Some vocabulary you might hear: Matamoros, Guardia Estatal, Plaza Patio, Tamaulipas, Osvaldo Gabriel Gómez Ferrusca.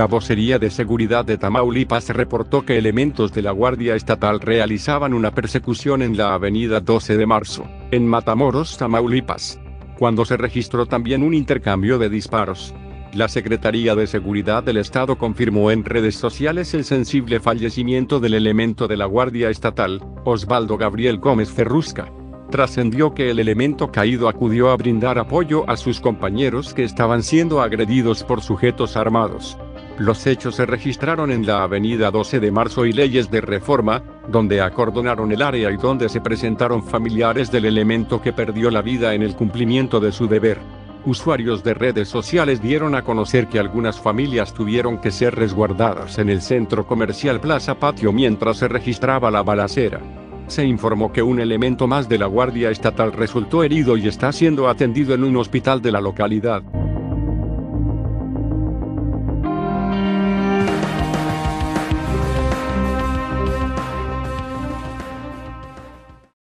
La vocería de seguridad de Tamaulipas reportó que elementos de la Guardia Estatal realizaban una persecución en la avenida 12 de Marzo, en Matamoros, Tamaulipas, cuando se registró también un intercambio de disparos. La Secretaría de Seguridad del Estado confirmó en redes sociales el sensible fallecimiento del elemento de la Guardia Estatal, Osvaldo Gabriel Gómez Ferrusca. Trascendió que el elemento caído acudió a brindar apoyo a sus compañeros que estaban siendo agredidos por sujetos armados. Los hechos se registraron en la avenida 12 de Marzo y Leyes de Reforma, donde acordonaron el área y donde se presentaron familiares del elemento que perdió la vida en el cumplimiento de su deber. Usuarios de redes sociales dieron a conocer que algunas familias tuvieron que ser resguardadas en el centro comercial Plaza Patio mientras se registraba la balacera. Se informó que un elemento más de la Guardia Estatal resultó herido y está siendo atendido en un hospital de la localidad.